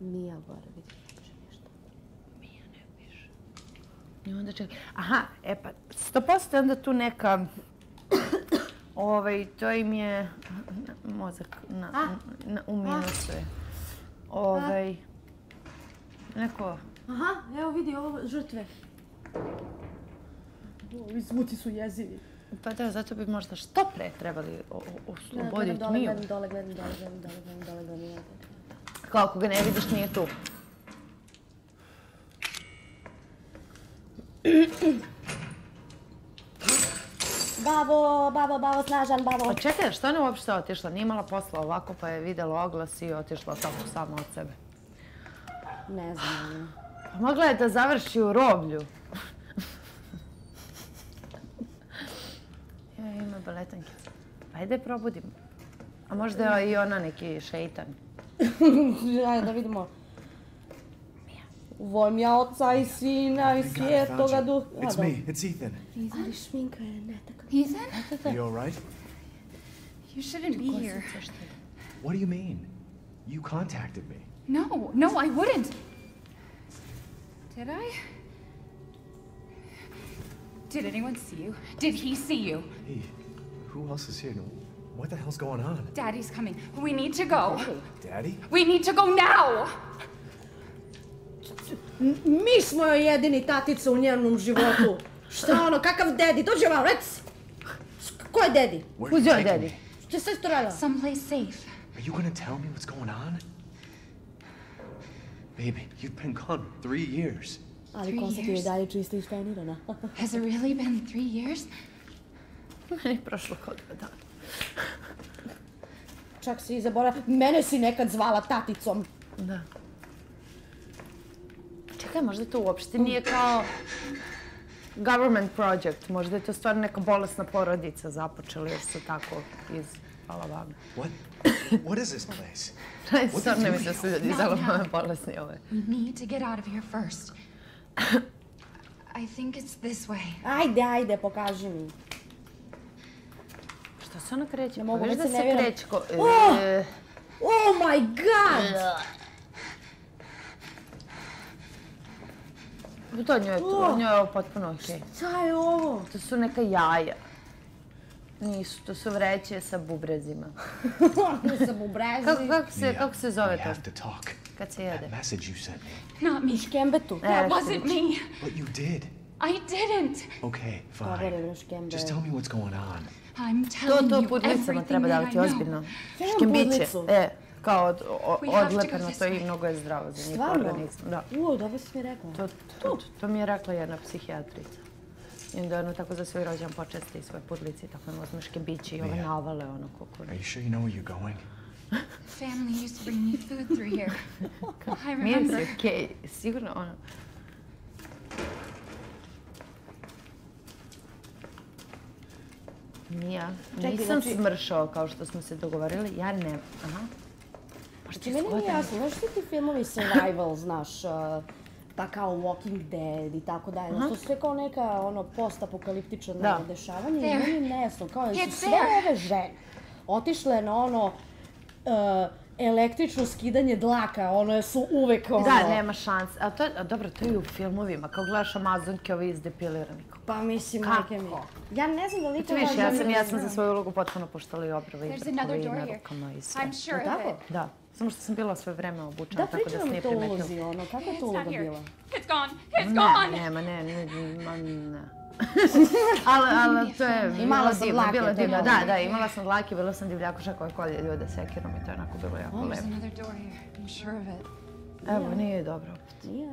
Mija, gore, vidi. I onda čekaj, aha, e pa, 100% onda tu neka, to im je, mozak u minusu je, neko... Aha, evo vidi, ovo žrtve. Ovi zvuci su jezivi. Pa da, zato bi možda što pre trebali osloboditi Miju. Gledam dole. Kao, ako ga ne vidiš, nije tu. Bavo, snažan, bavo. A čekaj, što je ona uopšte otišla? Nije imala posla ovako pa je videla oglas i otišla tako samo od sebe. Ne znam. Mogla je da završi u roblju. Ima baletanke. Ajde, probudimo. A možda je i ona neki šeitan. Ajde, da vidimo. Volim ja oca i sina i svijetoga duha. It's me, it's Ethan. Ali šminka je netaka. Ethan? Are you alright? You shouldn't be here. What do you mean? You contacted me. No, I wouldn't. Did I? Did anyone see you? Did he see you? Hey, who else is here? What the hell's going on? Daddy's coming. We need to go. Daddy? We need to go now! Mi smo joj jedini tatica u njenom životu. Šta ono, kakav dedi? Dođe vam, rec! Ko je dedi? Uzi joj dedi. Če sve što radila? Someplace safe. Are you gonna tell me what's going on? Baby, you've been gone 3 years. Ali konca ti je dalje čista i štenirana. Has it really been 3 years? Mene je prošlo kao 2 dana. Čak si zaboravila, mene si nekad zvala taticom. Da. Čekaj, možda to uopšte nije kao government project, možda je to stvarno neka bolesna porodica započela jer su tako iz Alabama. What is this place? Stvarno mi se su iz Alabama bolesni ove. We need to get out of here first. I think it's this way. Ajde, pokaži mi. Što se ono kreće? Ne mogu da se ne vjerujem. Oh my god! To njoj je ovo potpuno okej. Šta je ovo? To su neka jaja. Nisu, to su vreće sa bubrezima. Sa bubrezima? Kako se zove to? Kad se jede? U škembetu. Ne, što mi. But you did. I didn't. Okay, fine. Just tell me what's going on. I'm telling you everything that I know. To pudlicama treba davati ozbiljno. Škembiće. E, kao odlepeno, to i mnogo je zdravo za njih organizam. Stvarno? Uo, dobro si mi rekla. To mi je rekla jedna psihijatrica. I tako za svoj rođan počesti I svoje pudlice I tako mozmuške biće I ove navale ono kako. Are you sure you know where you're going? Family used to bring me food through here. I remember. Mir's okay, sigurno ono. Mija, nisam smršao kao što smo se dogovorili, ja ne... Meni nije jasno, znaš što ti filmovi Survival, znaš, pa kao Walking Dead I tako dalje, to sve kao neka post-apokaliptična dešavanja I meni nejasno, kao da su sve ove žene otišle na ono električno skidanje dlaka, one su uvek ono... Da, nema šanse, a dobro, to je I u filmovima, kao gledaš Amazonke, ovi izdepilirani. Pa mislim, neke mi... Ja ne znam da li to... Ja sam za svoju ulogu potpuno poštala I obrava I brkove I na rukama I sve. Tako? Da, samo što sam bila sve vreme obučena, tako da se nije primetila. Da, priča nam to ulozi, ono, kako je to uloga bila? It's gone, it's gone! Nema, ne. Ali to je bilo divno. Da, imala sam dlake, bila sam divljakoša koja kolje ljude sekirom I to je onako bilo jako lepo. Evo, nije dobro opet.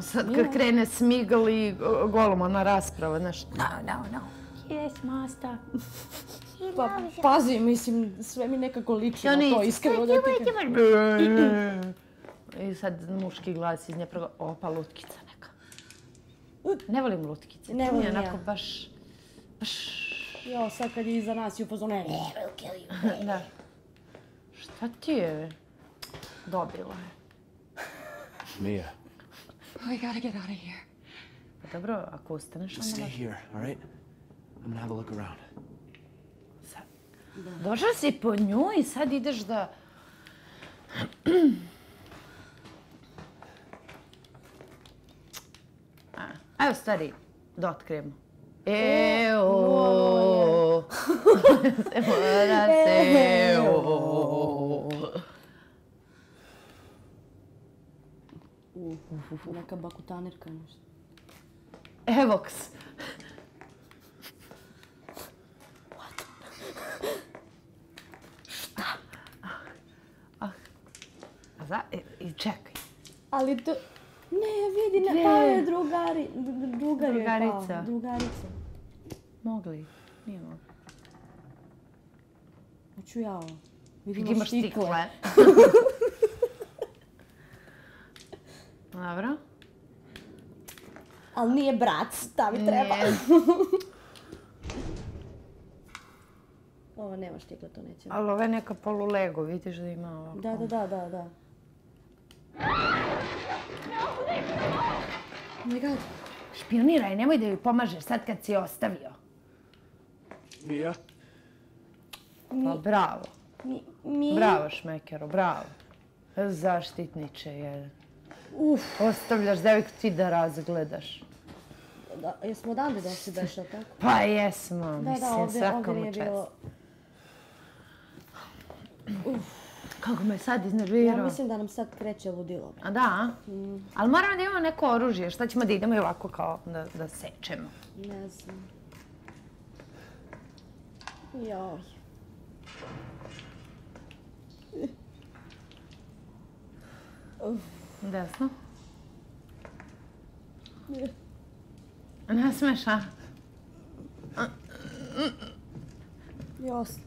Sad kad krene Smigl I Golum, ona rasprava, znaš, no. Yes, master. Pa pazi, mislim, sve mi nekako liči na to iskreno. I sad muški glas iz nje prvo, opa, lutkica neka. Ne volim lutkice, to mi je onako baš... Jo, sad kad je iza nas I upozorne, I'll kill you. Da. Šta ti je dobila? Mija. We gotta get out of here. Pa dobro, ako ustaneš... Stay here, all right? I'm gonna have a look around. Sad. Došla si po nju I sad ideš da... Evo, stari, da otkrijemo. Evo, se mora se, evo. Neka bakutanerka nešto. Evoks. Šta? I čekaj. Ali to... Ne, vidi, pao je drugarica. Mogli, nije mogli. Hoću ja ovo. Vidimo štikle. Dobro. Ali nije brat, šta mi treba. Ovo nema štikle, to neće. Ali ovo je neka polulego, vidiš da ima ovako. Da. Oh my god. Špioniraj, nemoj da joj pomažeš sad kad si je ostavio. Mija? Pa bravo. Bravo, šmekero, bravo. Zaštitniče jedan. Ostavljaš deviku ti da razgledaš. Jesmo odavde došli bešao, tako? Pa jesmo, mislim, svakom čast. Kako me sad iznervirao. Ja mislim da nam sad kreće ludilo. A da? Ali moramo da imamo neko oružje. Šta ćemo da idemo I ovako kao da sečemo? Ne znam. Joj. Desno. Ne smeš, a? Jasno.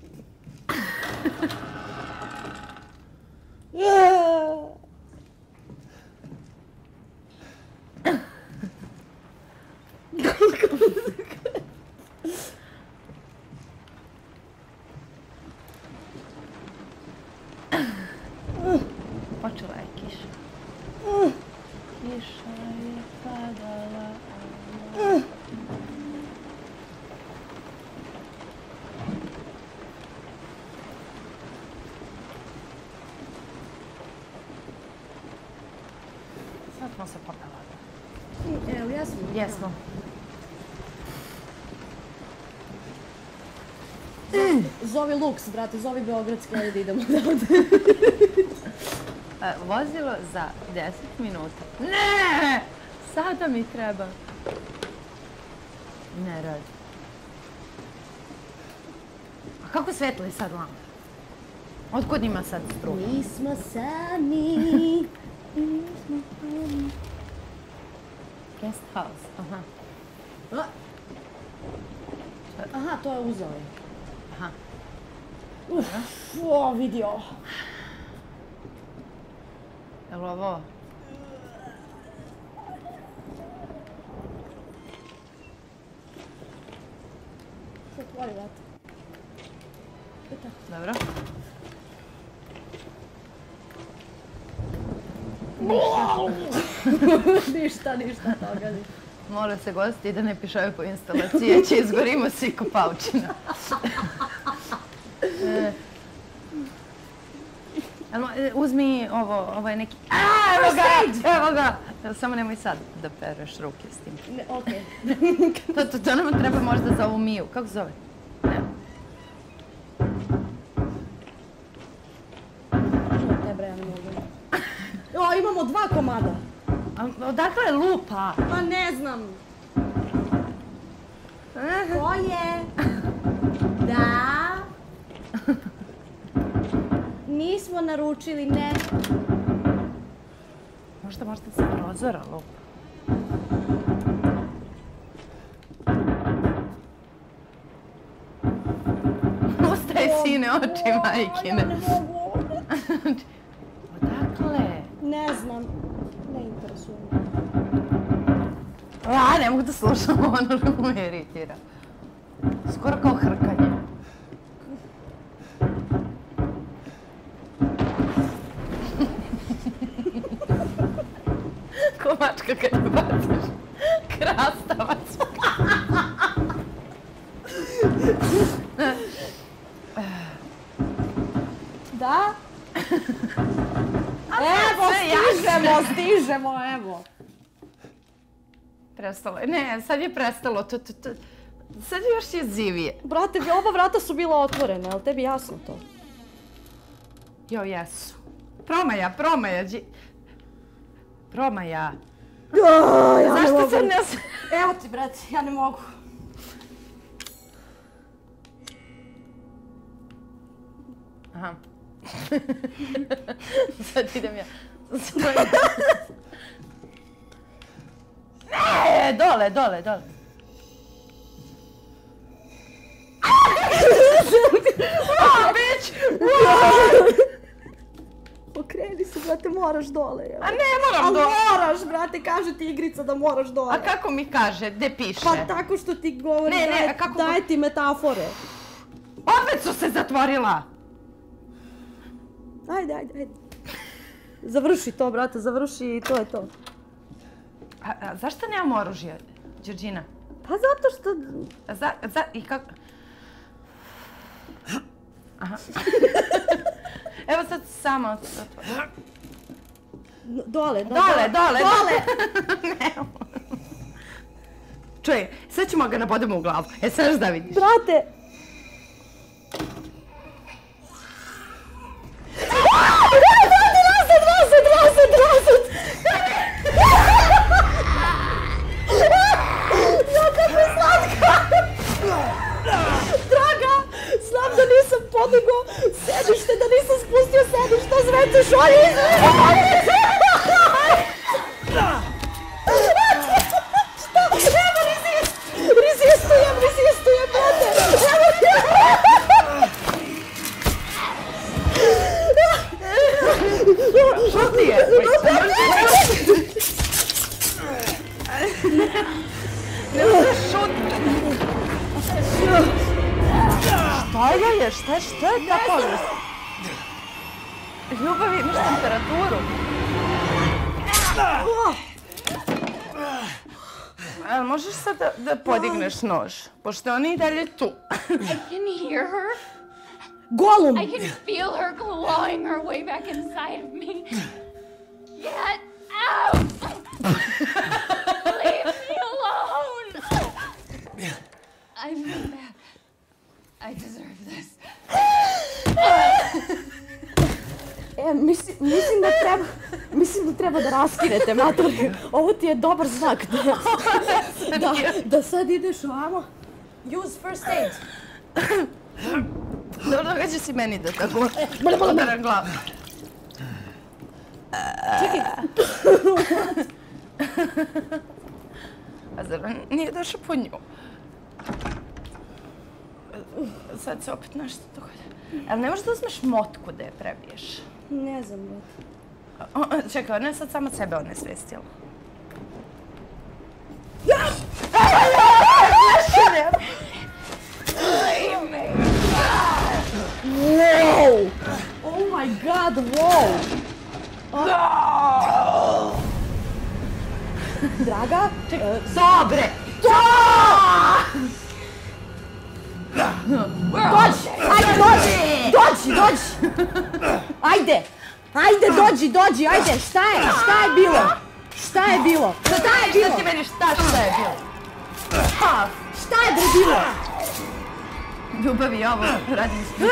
Počela je kiša. Kiša je padala. Sad smo se popravali. Evo, jesmo? Jesmo. Zovi Lux, brate, zovi Beogradski, ajde da idemo odavde. Vozilo za 10 minuta. Ne! Sada mi treba. Ne radi. A kako svetlo je sad lampa? Otkud ima sad struga? Nismo sami. Nismo sami. Guest house, aha. Aha, to je uzeo je. Aha. Uff, o, vidi ovo. Je li ovo? Otvori vrata. Dobro. Ništa toga. Mole se gosti da ne pišaju po instalaciji, jer će izgorimo svi ko paučina. Uzmi ovo, ovo je neki... Evo ga! Evo ga! Samo nemoj sad da pereš ruke s tim. Ne, okej. To nam treba možda za ovu Miju. Kako se zove? Ne. Ne bre, ja ne mogu. O, imamo dva komada. Odakle je lupa? Pa ne znam. Ko je? Da. Nismo naručili, ne. Možda se prozora lupa. Ostaje sine oči, majkine. Ja ne mogu ovdje. Odakle? Ne znam. Ne interesuje me. A, ne mogu da slušam, ono što me iritira. Skoro kao hrkanje. Ko mačka kad je baciš. Krastavac. Da? Evo, stižemo, evo. Prestalo je, ne, sad je prestalo. Sad je još jezivije. Brate, oba vrata su bila otvorena, ali tebi jasno to? Jo, jesu. Promaja. Promaja. Zašto se ne... Evo ti, brate, ja ne mogu. Aha. Sad idem ja. Ne, dole. O, bić! Okreni se, brate, moraš dole. A ne, moram dole. A moraš, brate, kaže ti igrica da moraš dole. A kako mi kaže? Gde piše? Pa tako što ti govori, daje ti metafore. Opet su se zatvorila! Ajde. Završi to, brate, završi i to je to. A zašto nemam oružje, Đorđina? Pa zato što... I kako... Aha. Evo sad samo... Dole! Nemo. Čuj, sad ćemo ga nabodemo u glavu. E sad još da vidiš. Brate! Nož, pošto je ona i dalje tu. Golum! Mislim da treba da raskinete, matori. Ovo ti je dobar znak. Da sad ideš ovamo. Use first aid. Dobro, ga ćeš i meni da tako udaram glavu. Čekaj. A zar nije došao po nju? Sad se opet nešto dogodilo. Ali ne možeš da uzmeš motku da je prebiješ? Ne znam, brate. Čekaj, ona je sad sama sebe onesvestila. Wow! Oh my god, wow! Draga? Dobre! Dođi! Ajde, dođi! Dođi, dođi! Ajde! Ajde, dođi, dođi, ajde! Šta je? Šta je bilo? Šta je bilo? Šta je bilo? Šta ti meni šta je bilo? Šta je bilo? Ljubavi, ovo radim s njim.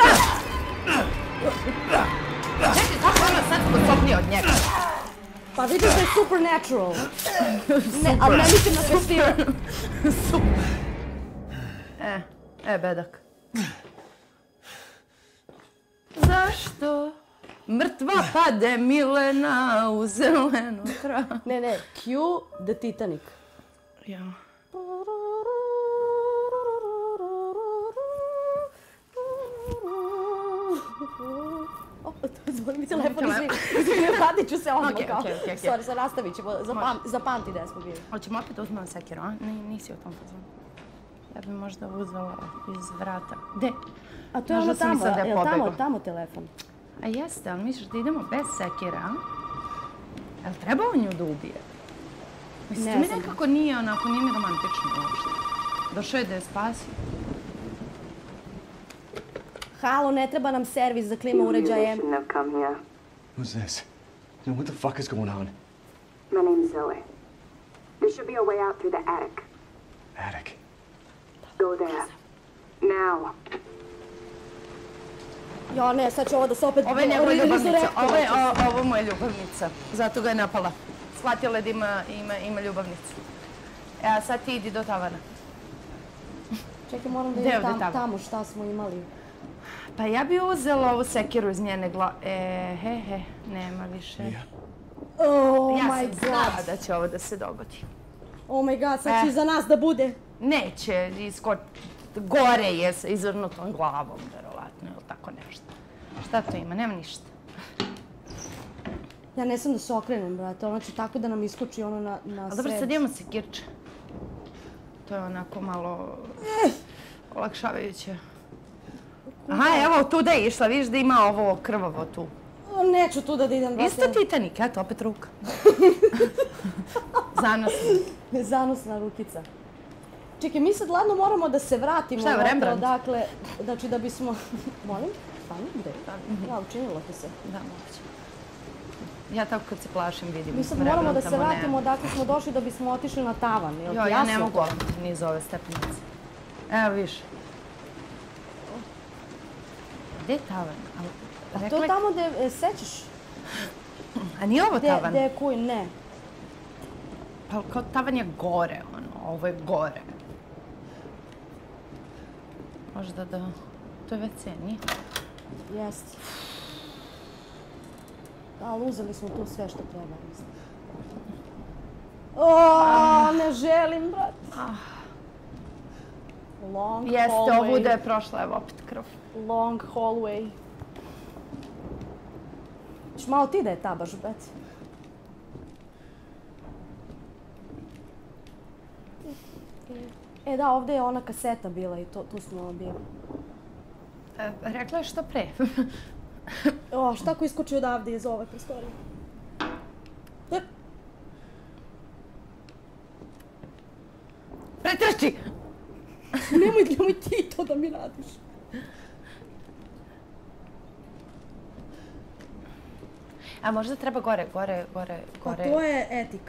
Čekaj, kako je ona sad sposobnija od njega? Pa vidim da je supernatural. Ne, ali ne mislim na festival. Super. Bedak. Zašto? Mrtva pade Milena u zelenu travu. Ne, ne, Q, The Titanic. Ja. Zvoni mi telefon, izvini, vratit ću se ono kao. Sorry, sad nastavit ćemo, zapamti da smo bili. Hoćemo opet uzmela Sekiro, a? Nisi o tom pozvani. Ja bi možda uzela iz vrata. Gde? A to je ono tamo, je li tamo telefon? A jeste, ali misliš da idemo bez Sekira, a? Je li trebao nju da ubije? Mislim, mi nekako nije onako, nije mi romantično uopšte. Došao je da je spasio. Halo, ne treba nam servis za klima uređaje. Who's this? What the fuck is going on? My name's Zoe. There should be a way out through the attic. Attic? Go there. Now. Ja ne, sad ću ovo da se opet... Ovo je njegova ljubavnica. Ovo je moja ljubavnica. Zato ga je napala. Shvatila je da ima ljubavnicu. E, a sad ti idi do tavana. Čekaj, moram da idem tamo šta smo imali. Pa ja bi uzela ovu Sekiru iz njene glave. Nema više. Oh my god. Ja sam znala da će ovo da se dogodi. Oh my god, sad će iza nas da bude. Neće, gore je sa izvrnutom glavom, verovatno, ili tako nešto. Šta to ima? Nema ništa. Ja ne sam da se okrenem, brate, ono će tako da nam iskoči ono na sred. Ali dobro, sad imamo Sekirče. To je onako malo olakšavajuće. Aha, evo, tu da je išla, vidiš da ima ovo krvavo tu. Neću tu da idem. Isto Titanic, eto, opet ruka. Zanosna. Zanosna rukica. Čekaj, mi sad ladno moramo da se vratimo. Šta je, Rembrandt? Dakle, znači da bismo... Molim? Pani, gde? Ja, učinilo ti se. Da, moguće. Ja tako kad se plašim vidim Rembrandta, mo ne. Mi sad moramo da se vratimo, dakle smo došli da bismo otišli na tavan. Jo, ja ne mogu niz ove stepnice. Evo, viš. Gde je tavan? A to je tamo gde sećaš. A nije ovo tavan? Gde je kuj, ne. Pa kao tavan je gore, ono, ovo je gore. Možda da... To je WC, nije? Jeste. Ali uzeli smo tu sve što treba, mislim. Oooo, ne želim, brate. Long hallway. Jeste, ovu da je prošla, evo opet krv. Long hallway. Češ malo ti da je tabaš, brate. E da, ovde je ona kaseta bila i tu smo bili. Rekla je što pre. O, šta ko iskoči odavde iz ove prostorije? Pretrči! Nemoj ti to da mi radiš. A možda treba gore. Pa to je etik.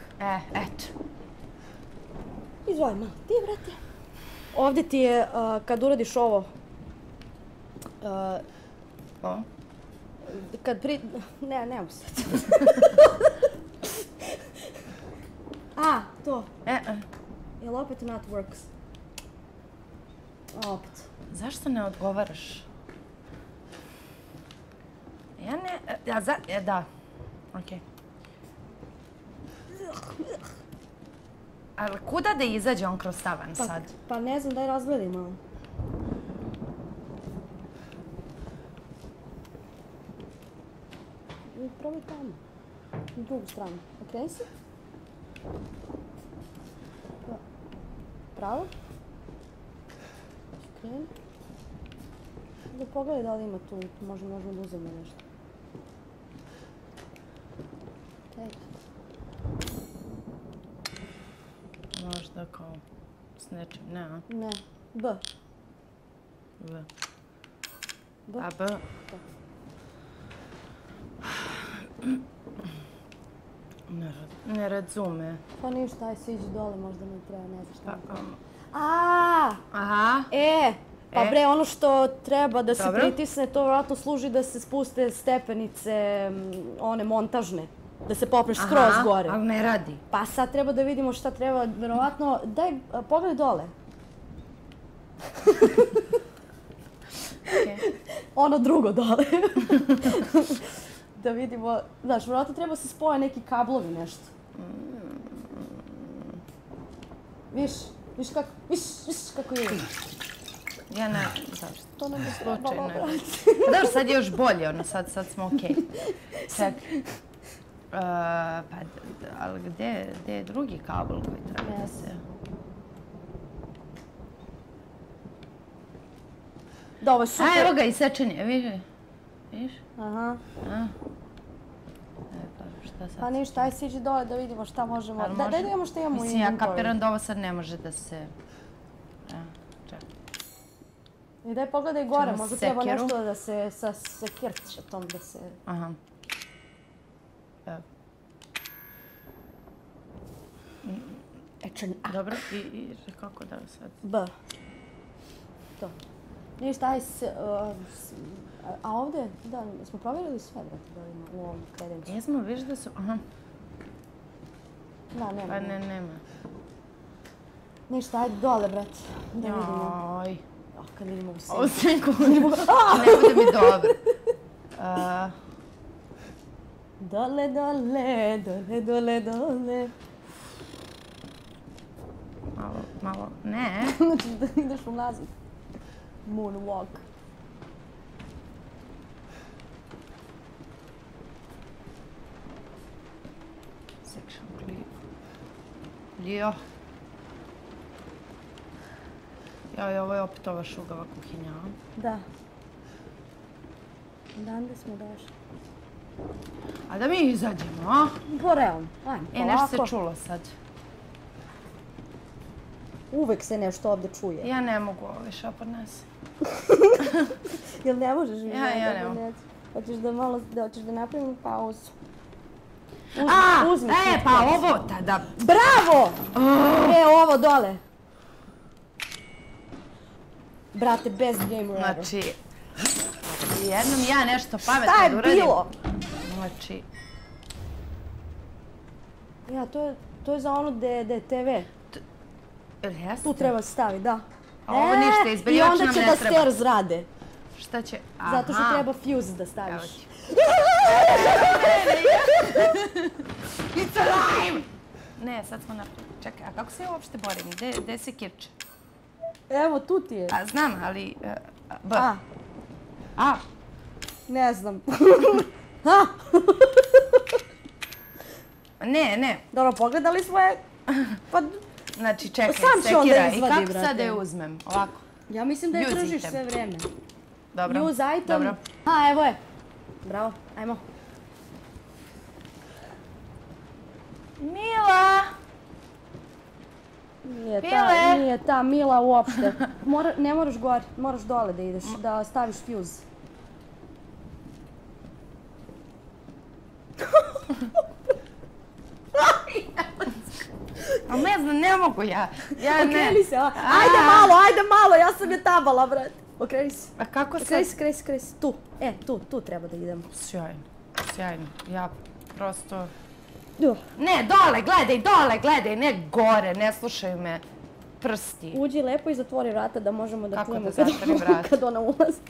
Eto. Izvoj malo, ti vrati. Ovde ti je, kad uradiš ovo... O? Kad pri... Ne, ne usjeti. A, to. Jel' opet not works? Opet. Zašto ne odgovaraš? Ja ne... Da. Okej. Ali kuda da izađe on kroz tavan sad? Pa ne znam, daj razgledaj malo. Probaj tamo. Na drugu stranu. Okreni se. Pravo. Okreni. Da pogledaj da li ima tu, možemo da uzemo nešto. Možda kao s nečim, ne a? Ne, B. B. B. A B? Ne razume. Pa ništa, aj se iđu dole, možda mi treba, ne znaš šta mi treba. Aaaa! Aha! E! Pa bre, ono što treba da se pritisne, to vjerojatno služi da se spuste stepenice, one montažne. Da se popneš skroz gore. Ali ne radi. Pa sad treba da vidimo šta treba, vjerovatno, daj, pogled dole. Ono drugo dole. Da vidimo, znaš, vjerovatno treba se spoje neki kablovi, nešto. Viš kako je. Ja ne, zašto? To nam je slučajno. Dobro, sad je još bolje, ono, sad smo okej. Čekaj. Pa, ali gdje je drugi kabel koji treba da se... Da, ovo je super. A, evo ga, isečen je, vidiš? Aha. Pa ništa, aj siđi dole da vidimo šta možemo... Daj da imamo šta imamo u inventoru. Mislim, ja kapiram da ovo sad ne može da se... I daj pogledaj gore, možda treba nešto da se sa sekirčetom da se... Aha. Dobro, i kako da sad? B. To. Ništa, aj se... A ovdje, da, smo provjerili sve, brate, u ovom kredencu. Jesmo, viš da su... Aha. Da, nema. Pa ne, nema. Ništa, ajde dole, brate, da vidimo. Joj. Kad vidimo u svijetu. U svijetu. Ne bude mi dobro. Dole, dole, dole, dole, dole. Malo, ne. Znači da ideš u nazad. Moonwalk. Section clear. Lio. Joj, ovo je opet ova šugava kuhinja. Da. Odande smo došli. A da mi izađemo, a? Po realno. Ajmo, polako. E, nešto se čulo sad. Uvek se nešto ovdje čuje. Ja ne mogu ovo više podnesem. Jel ne možeš? Ja ne mogu. Hoćeš da napravimo pauzu. A, e, pa ovo tada. Bravo! E, ovo dole. Brate, best game ever. Znači, jednom ja nešto pametno da uradim. Šta je bilo? Znači... Ja, to je za ono gdje je TV. Tu treba staviti, da. A ovo ništa, izberivač nam ne treba. I onda će da stairs rade. Šta će? Aha. Zato što treba fuse da staviš. It's alive! Ne, sad smo napravili. Čekaj, a kako se ja uopšte borim? Gdje se kirče? Evo, tu ti je. A, znam, ali... B. A. A. Ne znam. Ha! Ne. Dobro, pogledali smo je... Pa... Znači, čekaj, sekiraj. I kako sad je uzmem? Ovako. Ja mislim da je držiš sve vreme. Dobro. Use item. A, evo je. Bravo, ajmo. Mila! Nije ta Mila uopšte. Ne moraš gore, moraš dole da ideš, da staviš fuse. A ne znam, ne mogu ja. Okreni se, ajde malo, ja sam je tabala, brat. Okreni se. A kako se? Okreni se. Tu, tu treba da idemo. Sjajno. Ja prosto... Ne, dole gledaj, ne gore, ne slušaj me prsti. Uđi lepo i zatvori vrata da možemo da čujemo kad ona ulazi.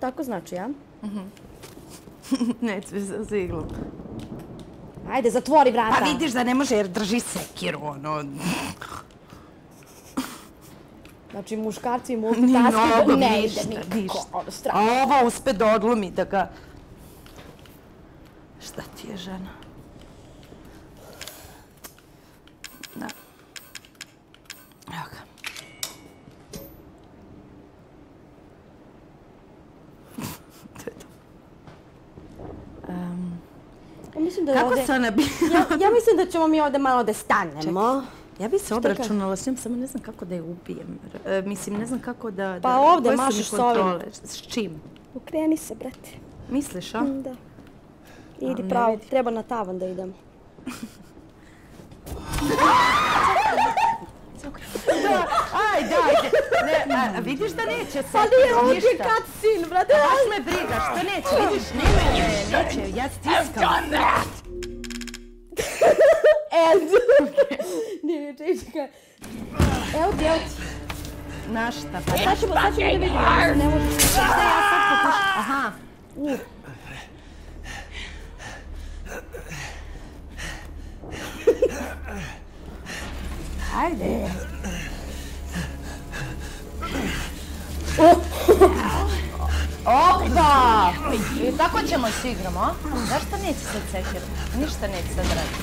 Tako znači, ja? Neću se sa iglom. Ajde, zatvori vrata. Pa vidiš da ne može jer drži sekiru, ono... Znači, muškarci multitaskingu ne ide nikako, ono strano. A ova uspe da odlomi da ga... Šta ti je, žena? Da. Evo ga. To je to. Kako se ona bila? Ja mislim da ćemo mi ovde malo da stanemo. Ja bi se obračunala s njom, samo ne znam kako da je ubijem. Mislim, ne znam kako da... Pa ovde mašiš s ovim. S čim? Ukreni se, brate. Misliš, a? Da. Idi pravo, treba na tavan da idem. Ajde, ajde. Vidiš da neće sad ništa. Ali ovdje je cutscene, brate. Baš me briga, što neće, vidiš? Neće, ja stiskam. End. Ne, čekaj. Evo ti, evo ti. Znaš šta, pa sad ćemo da vidimo. Ne možeš, šta ja sad pokušam. Aha. Ajde. Opa! I tako ćemo s igrom, a? Zašto neće sad sekirati? Ništa neće sad raditi.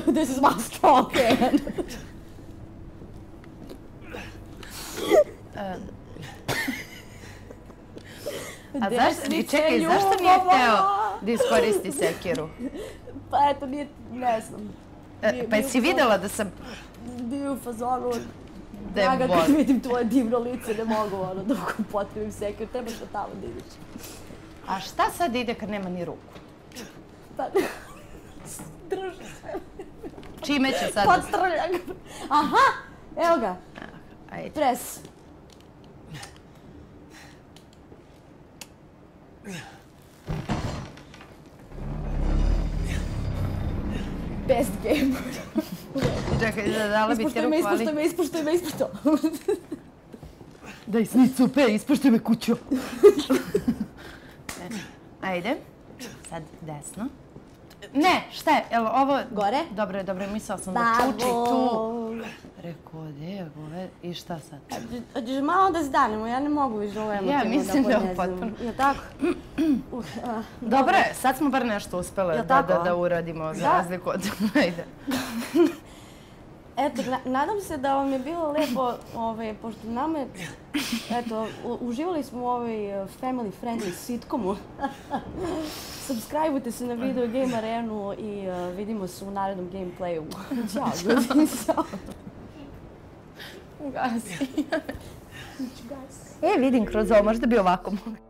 This is my strong hand. A zašto mi čekaj, zašto nije hteo da iskoristi sekiru? Pa eto, nije, ne znam. Pa jesi videla da sam... Bio u fazonu... Draga, kad vidim tvoje divno lice, ne mogu ono da potrebim sekir, trebaš na tamo da ideš. A šta sad ide kad nema ni ruku? Pa ne... Drži se. Čime će sad... Podstrlja ga. Aha! Evo ga. Tres. Best game. Čekaj, dala bi te ruku, ali... Ispuštaj me. Daj, snicu, pej, ispuštaj me kućo. Ajde. Sad desno. Ne, šta je, jel ovo... Gore? Dobro, mislila sam da čuči tu. Rekao, gdje gore? I šta sad? Hoćeš malo da zdanemo, ja ne mogu više ovo emotivno da podnezim. Ja mislim da je potpuno. Jel' tako? Dobro, sad smo bar nešto uspjele da uradimo za razliku od... Ajde. Eto, nadam se da vam je bilo lepo, pošto nama je... Eto, uživali smo u ovoj family friendly sitcomu. Subscribe-ujte se na Video Game Arenu i vidimo se u narednom gameplayu. Ćao, ljudi. Gasi. E, vidim kroz ovo, možda bi ovako mogli.